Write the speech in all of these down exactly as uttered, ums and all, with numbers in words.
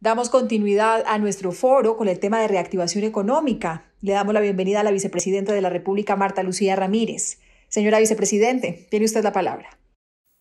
Damos continuidad a nuestro foro con el tema de reactivación económica. Le damos la bienvenida a la vicepresidenta de la República, Marta Lucía Ramírez. Señora vicepresidente, tiene usted la palabra.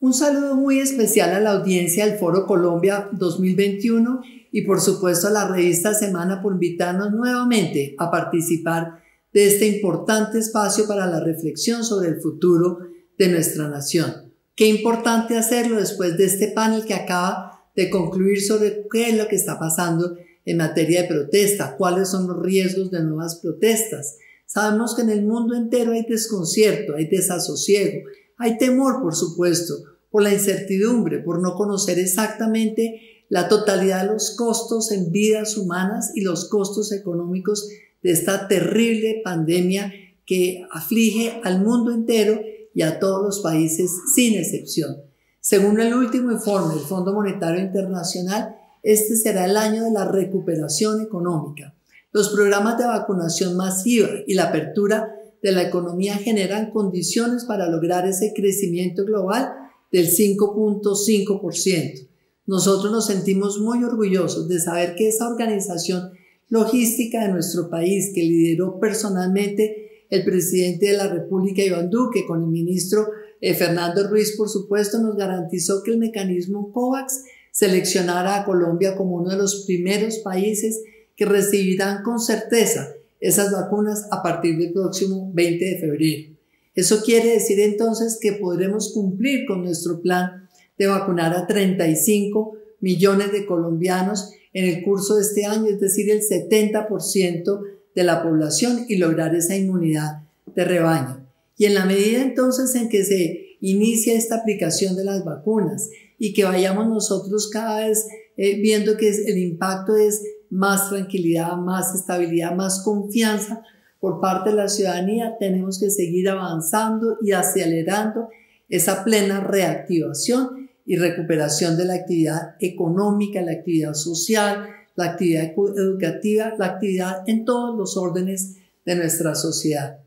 Un saludo muy especial a la audiencia del Foro Colombia dos mil veintiuno y por supuesto a la revista Semana por invitarnos nuevamente a participar de este importante espacio para la reflexión sobre el futuro de nuestra nación. Qué importante hacerlo después de este panel que acaba de concluir sobre qué es lo que está pasando en materia de protesta, cuáles son los riesgos de nuevas protestas. Sabemos que en el mundo entero hay desconcierto, hay desasosiego, hay temor, por supuesto, por la incertidumbre, por no conocer exactamente la totalidad de los costos en vidas humanas y los costos económicos de esta terrible pandemia que aflige al mundo entero y a todos los países sin excepción. Según el último informe del Fondo Monetario Internacional, este será el año de la recuperación económica. Los programas de vacunación masiva y la apertura de la economía generan condiciones para lograr ese crecimiento global del cinco punto cinco por ciento. Nosotros nos sentimos muy orgullosos de saber que esa organización logística de nuestro país, que lideró personalmente el presidente de la República, Iván Duque, con el ministro Eh, Fernando Ruiz, por supuesto, nos garantizó que el mecanismo COVAX seleccionara a Colombia como uno de los primeros países que recibirán con certeza esas vacunas a partir del próximo veinte de febrero. Eso quiere decir entonces que podremos cumplir con nuestro plan de vacunar a treinta y cinco millones de colombianos en el curso de este año, es decir, el setenta por ciento de la población, y lograr esa inmunidad de rebaño. Y en la medida entonces en que se inicia esta aplicación de las vacunas y que vayamos nosotros cada vez eh, viendo que es, el impacto es más tranquilidad, más estabilidad, más confianza por parte de la ciudadanía, tenemos que seguir avanzando y acelerando esa plena reactivación y recuperación de la actividad económica, la actividad social, la actividad educativa, la actividad en todos los órdenes de nuestra sociedad.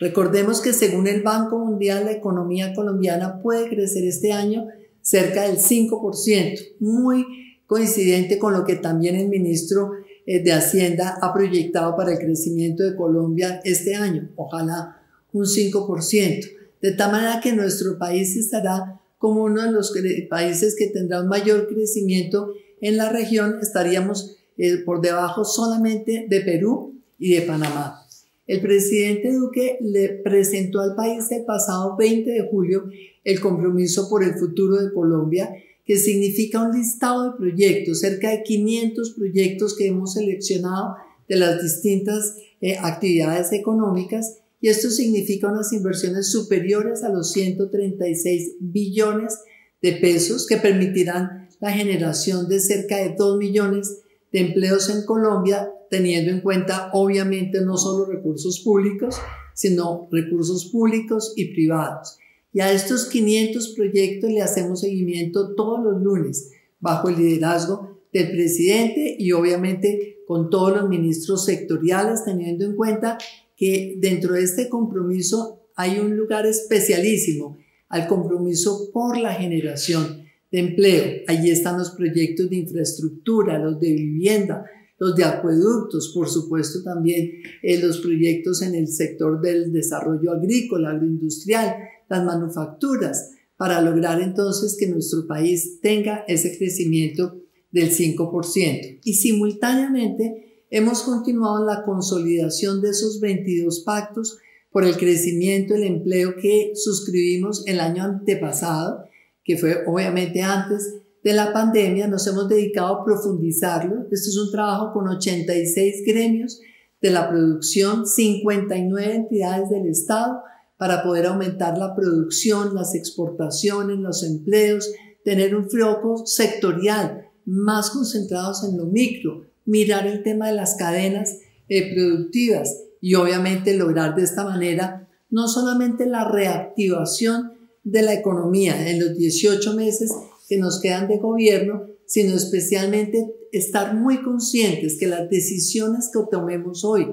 Recordemos que según el Banco Mundial, la economía colombiana puede crecer este año cerca del cinco por ciento, muy coincidente con lo que también el ministro de Hacienda ha proyectado para el crecimiento de Colombia este año, ojalá un cinco por ciento, de tal manera que nuestro país estará como uno de los países que tendrá un mayor crecimiento en la región. Estaríamos por debajo solamente de Perú y de Panamá. El presidente Duque le presentó al país el pasado veinte de julio el compromiso por el futuro de Colombia, que significa un listado de proyectos, cerca de quinientos proyectos que hemos seleccionado de las distintas eh, actividades económicas, y esto significa unas inversiones superiores a los ciento treinta y seis billones de pesos que permitirán la generación de cerca de dos millones de empleos en Colombia, teniendo en cuenta obviamente no solo recursos públicos, sino recursos públicos y privados. Y a estos quinientos proyectos le hacemos seguimiento todos los lunes, bajo el liderazgo del presidente y obviamente con todos los ministros sectoriales, teniendo en cuenta que dentro de este compromiso hay un lugar especialísimo al compromiso por la generación de empleo. Allí están los proyectos de infraestructura, los de vivienda, los de acueductos, por supuesto también eh, los proyectos en el sector del desarrollo agrícola, agroindustrial, las manufacturas, para lograr entonces que nuestro país tenga ese crecimiento del cinco por ciento. Y simultáneamente hemos continuado la consolidación de esos veintidós pactos por el crecimiento, el empleo, que suscribimos el año antepasado, que fue obviamente antes de la pandemia. Nos hemos dedicado a profundizarlo. Este es un trabajo con ochenta y seis gremios de la producción, cincuenta y nueve entidades del Estado, para poder aumentar la producción, las exportaciones, los empleos, tener un foco sectorial, más concentrados en lo micro, mirar el tema de las cadenas eh, productivas y obviamente lograr de esta manera no solamente la reactivación de la economía en los dieciocho meses que nos quedan de gobierno, sino especialmente estar muy conscientes que las decisiones que tomemos hoy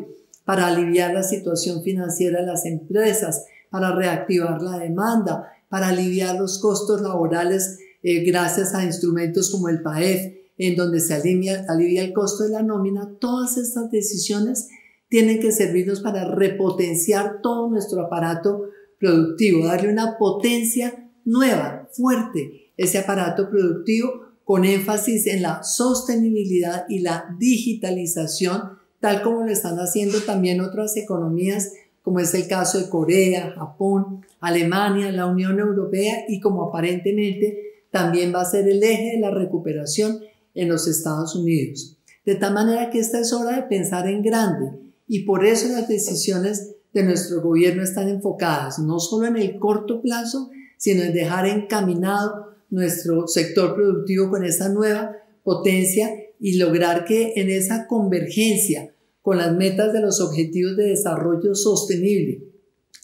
para aliviar la situación financiera de las empresas, para reactivar la demanda, para aliviar los costos laborales eh, gracias a instrumentos como el P A E F, en donde se alivia, alivia el costo de la nómina. Todas estas decisiones tienen que servirnos para repotenciar todo nuestro aparato productivo, darle una potencia nueva, fuerte, ese aparato productivo, con énfasis en la sostenibilidad y la digitalización, tal como lo están haciendo también otras economías, como es el caso de Corea, Japón, Alemania, la Unión Europea, y como aparentemente también va a ser el eje de la recuperación en los Estados Unidos. De tal manera que esta es hora de pensar en grande, y por eso las decisiones de nuestro gobierno están enfocadas no solo en el corto plazo, sino en dejar encaminado nuestro sector productivo con esa nueva potencia y lograr que en esa convergencia con las metas de los Objetivos de Desarrollo Sostenible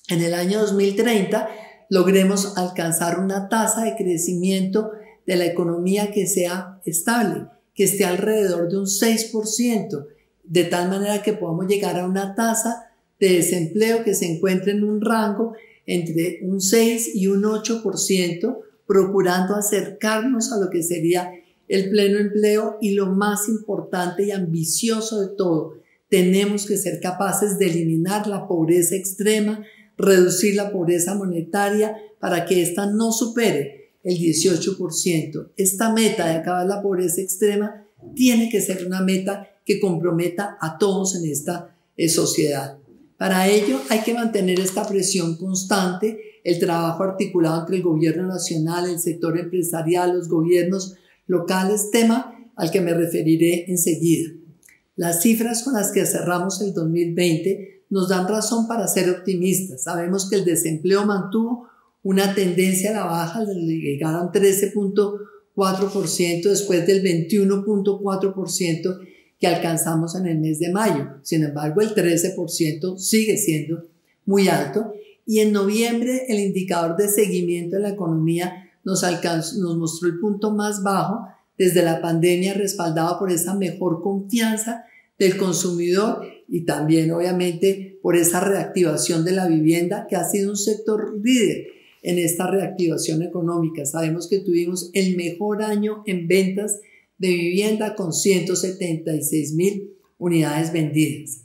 en el año dos mil treinta logremos alcanzar una tasa de crecimiento de la economía que sea estable, que esté alrededor de un seis por ciento, de tal manera que podamos llegar a una tasa de desempleo que se encuentre en un rango entre un seis y un ocho por ciento, procurando acercarnos a lo que sería el pleno empleo. Y lo más importante y ambicioso de todo, tenemos que ser capaces de eliminar la pobreza extrema, reducir la pobreza monetaria para que ésta no supere el dieciocho por ciento. Esta meta de acabar la pobreza extrema tiene que ser una meta que comprometa a todos en esta eh, sociedad. Para ello hay que mantener esta presión constante, el trabajo articulado entre el gobierno nacional, el sector empresarial, los gobiernos locales, tema al que me referiré enseguida. Las cifras con las que cerramos el dos mil veinte nos dan razón para ser optimistas. Sabemos que el desempleo mantuvo una tendencia a la baja, llegaron a un trece punto cuatro por ciento después del veintiuno punto cuatro por ciento que alcanzamos en el mes de mayo. Sin embargo, el trece por ciento sigue siendo muy alto, y en noviembre el indicador de seguimiento de la economía Nos, alcanzó, nos mostró el punto más bajo desde la pandemia, respaldado por esa mejor confianza del consumidor y también obviamente por esa reactivación de la vivienda, que ha sido un sector líder en esta reactivación económica. Sabemos que tuvimos el mejor año en ventas de vivienda con ciento setenta y seis mil unidades vendidas.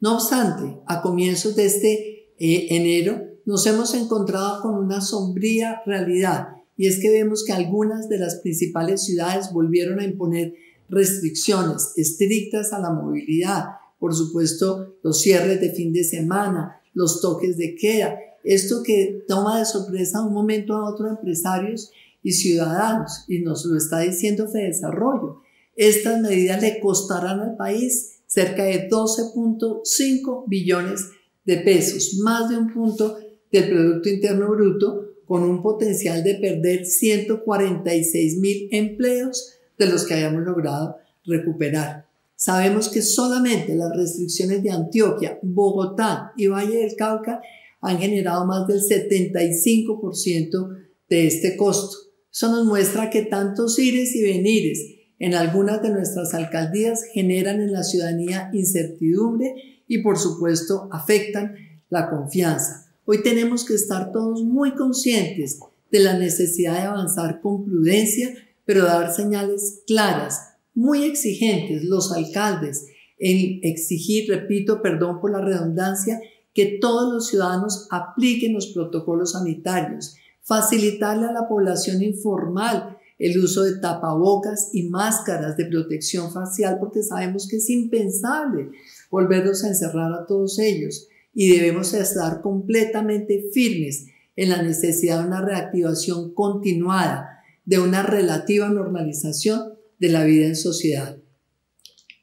No obstante, a comienzos de este eh, enero nos hemos encontrado con una sombría realidad, y es que vemos que algunas de las principales ciudades volvieron a imponer restricciones estrictas a la movilidad. Por supuesto, los cierres de fin de semana, los toques de queda. Esto que toma de sorpresa de un momento a otro empresarios y ciudadanos, y nos lo está diciendo FEDESARROLLO. Estas medidas le costarán al país cerca de doce punto cinco billones de pesos, más de un punto del Producto Interno Bruto, con un potencial de perder ciento cuarenta y seis mil empleos de los que hayamos logrado recuperar. Sabemos que solamente las restricciones de Antioquia, Bogotá y Valle del Cauca han generado más del setenta y cinco por ciento de este costo. Eso nos muestra que tantos ires y venires en algunas de nuestras alcaldías generan en la ciudadanía incertidumbre y, por supuesto, afectan la confianza. Hoy tenemos que estar todos muy conscientes de la necesidad de avanzar con prudencia, pero dar señales claras, muy exigentes los alcaldes, en exigir, repito, perdón por la redundancia, que todos los ciudadanos apliquen los protocolos sanitarios, facilitarle a la población informal el uso de tapabocas y máscaras de protección facial, porque sabemos que es impensable volverlos a encerrar a todos ellos. Y debemos estar completamente firmes en la necesidad de una reactivación continuada, de una relativa normalización de la vida en sociedad.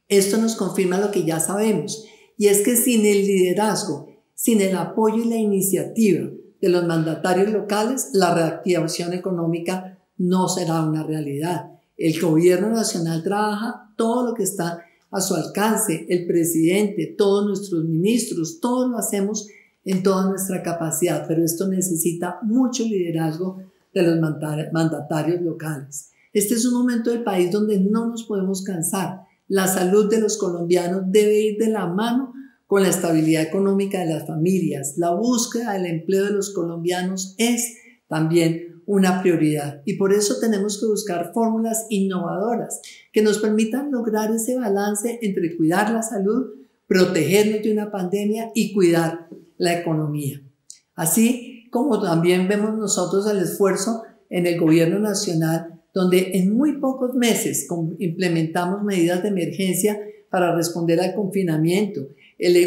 Esto nos confirma lo que ya sabemos, y es que sin el liderazgo, sin el apoyo y la iniciativa de los mandatarios locales, la reactivación económica no será una realidad. El gobierno nacional trabaja todo lo que está a su alcance, el presidente, todos nuestros ministros, todos lo hacemos en toda nuestra capacidad, pero esto necesita mucho liderazgo de los mandatarios locales. Este es un momento del país donde no nos podemos cansar. La salud de los colombianos debe ir de la mano con la estabilidad económica de las familias. La búsqueda del empleo de los colombianos es también una prioridad. Y por eso tenemos que buscar fórmulas innovadoras que nos permitan lograr ese balance entre cuidar la salud, protegernos de una pandemia y cuidar la economía. Así como también vemos nosotros el esfuerzo en el gobierno nacional, donde en muy pocos meses implementamos medidas de emergencia para responder al confinamiento.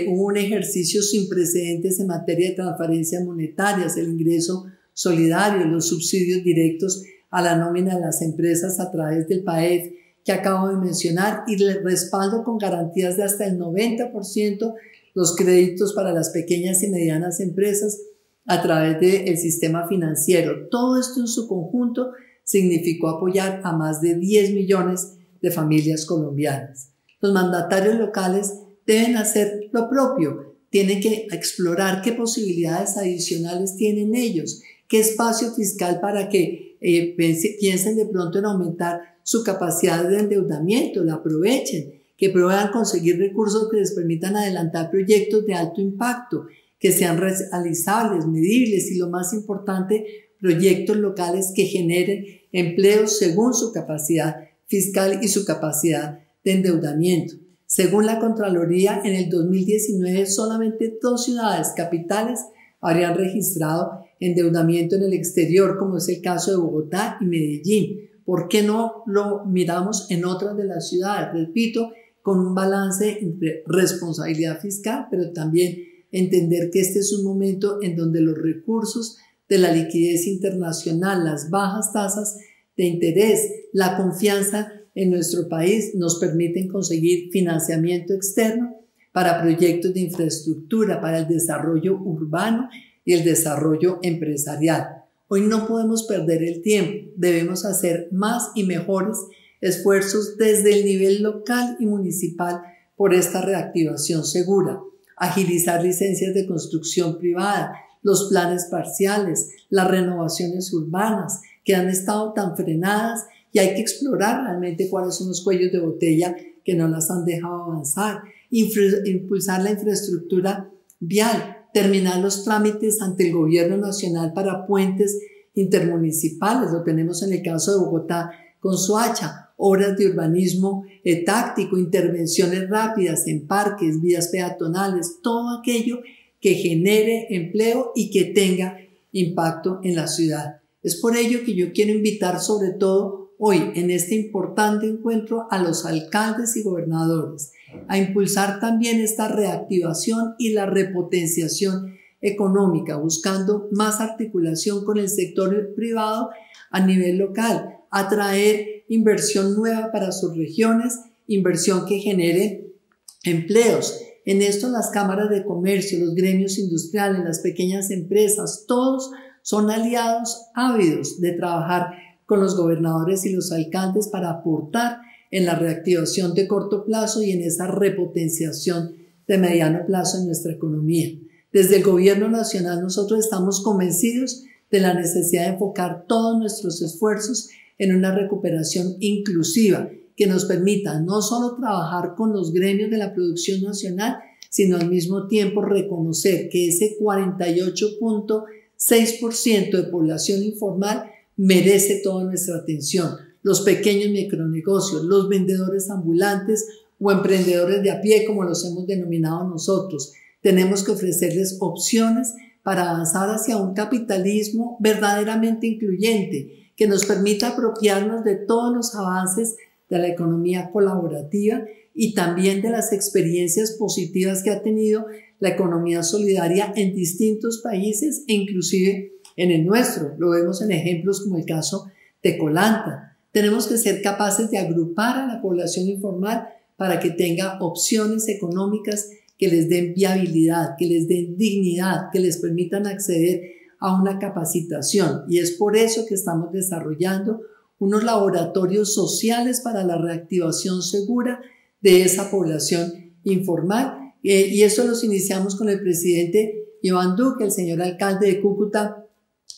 Hubo un ejercicio sin precedentes en materia de transferencias monetarias, el ingreso solidario, los subsidios directos a la nómina de las empresas a través del P A E F que acabo de mencionar y el respaldo con garantías de hasta el noventa por ciento los créditos para las pequeñas y medianas empresas a través del sistema financiero. Todo esto en su conjunto significó apoyar a más de diez millones de familias colombianas. Los mandatarios locales deben hacer lo propio, tienen que explorar qué posibilidades adicionales tienen ellos, qué espacio fiscal para que eh, piensen de pronto en aumentar su capacidad de endeudamiento, la aprovechen, que puedan conseguir recursos que les permitan adelantar proyectos de alto impacto, que sean realizables, medibles y lo más importante, proyectos locales que generen empleos según su capacidad fiscal y su capacidad de endeudamiento. Según la Contraloría, en el dos mil diecinueve solamente dos ciudades capitales habrían registrado endeudamiento en el exterior, como es el caso de Bogotá y Medellín. ¿Por qué no lo miramos en otras de las ciudades? Repito, con un balance entre responsabilidad fiscal, pero también entender que este es un momento en donde los recursos de la liquidez internacional, las bajas tasas de interés, la confianza en nuestro país nos permiten conseguir financiamiento externo para proyectos de infraestructura, para el desarrollo urbano y el desarrollo empresarial. Hoy no podemos perder el tiempo, debemos hacer más y mejores esfuerzos desde el nivel local y municipal por esta reactivación segura, agilizar licencias de construcción privada, los planes parciales, las renovaciones urbanas que han estado tan frenadas y hay que explorar realmente cuáles son los cuellos de botella que no las han dejado avanzar, impulsar la infraestructura vial, terminar los trámites ante el gobierno nacional para puentes intermunicipales, lo tenemos en el caso de Bogotá con Soacha, obras de urbanismo eh, táctico, intervenciones rápidas en parques, vías peatonales, todo aquello que genere empleo y que tenga impacto en la ciudad. Es por ello que yo quiero invitar sobre todo hoy en este importante encuentro a los alcaldes y gobernadores a impulsar también esta reactivación y la repotenciación económica, buscando más articulación con el sector privado a nivel local, atraer inversión nueva para sus regiones, inversión que genere empleos. En esto las cámaras de comercio, los gremios industriales, las pequeñas empresas, todos son aliados ávidos de trabajar con los gobernadores y los alcaldes para aportar en la reactivación de corto plazo y en esa repotenciación de mediano plazo en nuestra economía. Desde el gobierno nacional nosotros estamos convencidos de la necesidad de enfocar todos nuestros esfuerzos en una recuperación inclusiva que nos permita no solo trabajar con los gremios de la producción nacional, sino al mismo tiempo reconocer que ese cuarenta y ocho punto seis por ciento de población informal merece toda nuestra atención. Los pequeños micronegocios, los vendedores ambulantes o emprendedores de a pie, como los hemos denominado nosotros. Tenemos que ofrecerles opciones para avanzar hacia un capitalismo verdaderamente incluyente, que nos permita apropiarnos de todos los avances de la economía colaborativa y también de las experiencias positivas que ha tenido la economía solidaria en distintos países e inclusive en el nuestro. Lo vemos en ejemplos como el caso de Colanta. Tenemos que ser capaces de agrupar a la población informal para que tenga opciones económicas que les den viabilidad, que les den dignidad, que les permitan acceder a una capacitación. Y es por eso que estamos desarrollando unos laboratorios sociales para la reactivación segura de esa población informal. Eh, y eso los iniciamos con el presidente Iván Duque, el señor alcalde de Cúcuta,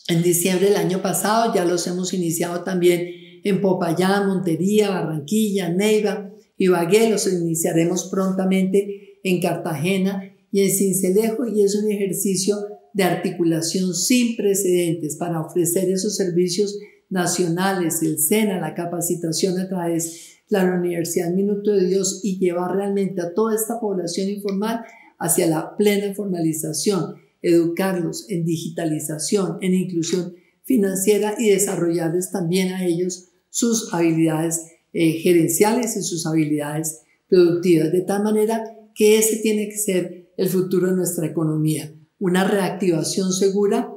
en diciembre del año pasado. Ya los hemos iniciado también en Popayán, Montería, Barranquilla, Neiva, Ibagué, los iniciaremos prontamente en Cartagena y en Cincelejo, y es un ejercicio de articulación sin precedentes para ofrecer esos servicios nacionales, el SENA, la capacitación a través de la Universidad Minuto de Dios y llevar realmente a toda esta población informal hacia la plena formalización, educarlos en digitalización, en inclusión financiera y desarrollarles también a ellos sus habilidades eh, gerenciales y sus habilidades productivas, de tal manera que ese tiene que ser el futuro de nuestra economía, una reactivación segura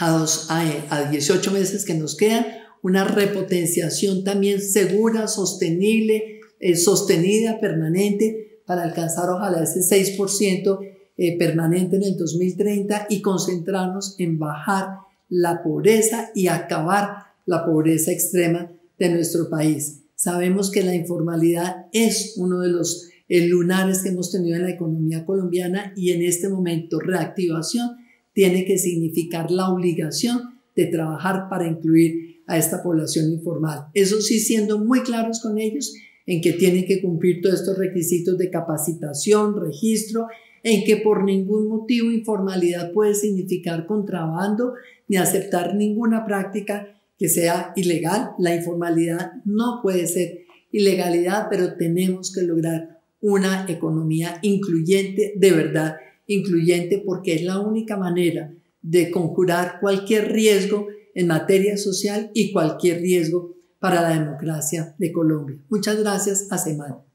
a, dos, a, a dieciocho meses que nos quedan, una repotenciación también segura, sostenible, eh, sostenida, permanente, para alcanzar ojalá ese seis por ciento eh, permanente en el dos mil treinta y concentrarnos en bajar la pobreza y acabar la pobreza extrema de nuestro país. Sabemos que la informalidad es uno de los eh, lunares que hemos tenido en la economía colombiana y en este momento reactivación tiene que significar la obligación de trabajar para incluir a esta población informal. Eso sí, siendo muy claros con ellos en que tienen que cumplir todos estos requisitos de capacitación, registro, en que por ningún motivo informalidad puede significar contrabando ni aceptar ninguna práctica que sea ilegal. La informalidad no puede ser ilegalidad, pero tenemos que lograr una economía incluyente, de verdad incluyente, porque es la única manera de conjurar cualquier riesgo en materia social y cualquier riesgo para la democracia de Colombia. Muchas gracias a Semana.